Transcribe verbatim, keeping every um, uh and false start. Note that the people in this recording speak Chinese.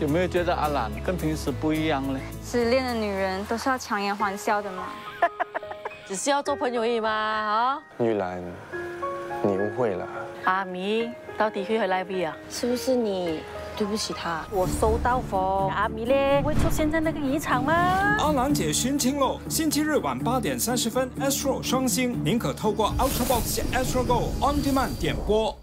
有没有觉得阿兰跟平时不一样呢？失恋的女人都是要强颜欢笑的嘛，只是要做朋友而已嘛啊！玉兰，你误会了。阿米到底去去哪里啊？是不是你？ 对不起他，我收到否？阿米咧会出现在那个渔场吗？阿兰姐寻亲喽！星期日晚八点三十分 ，Astro 双星，您可透过 Ultra Box、Astro Go On Demand 点播。